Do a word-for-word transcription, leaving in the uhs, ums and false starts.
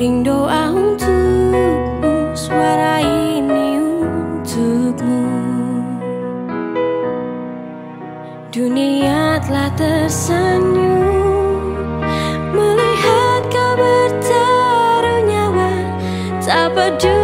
Kirim doa untukmu, suara ini untukmu. Dunia telah tersenyum melihat kau bertaruh nyawa tak peduli.